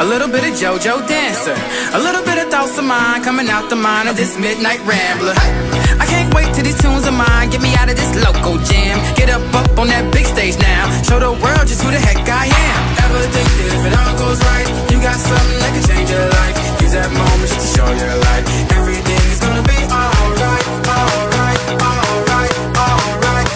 a little bit of JoJo Dancer, a little bit of thoughts of mine coming out the mind of this midnight rambler. I can't wait till these tunes of mine get me out of this local jam. Get up on that big stage now, show the world just who the heck I am. Ever think that if it all goes right, you got something that can change your life? Use that moment just to show your life, everything is gonna be alright, alright, alright, alright, alright.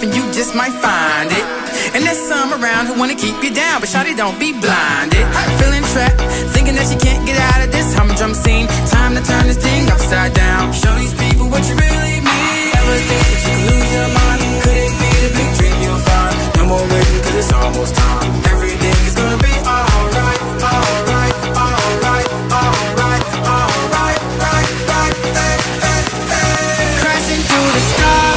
And you just might find it. And there's some around who wanna keep you down, but shawty, don't be blinded. Feeling trapped, thinking that you can't get out of this humdrum scene. Time to turn this thing upside down. Show these people what you really mean. Ever think that you could lose your mind? Could it be the big dream you'll find? No more waiting, cause it's almost time. Everything is gonna be alright, alright, alright, alright, alright, right, right, right, right, right. Crashing through the sky.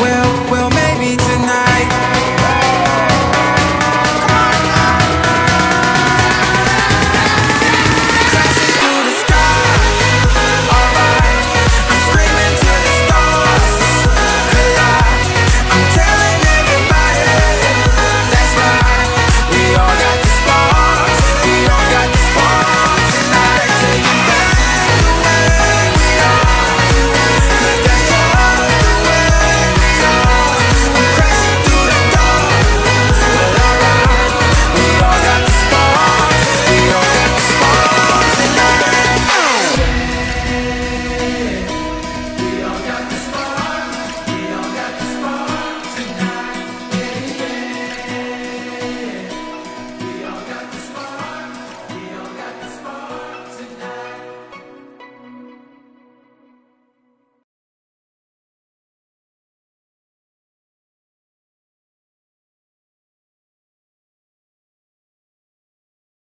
Well, maybe tonight.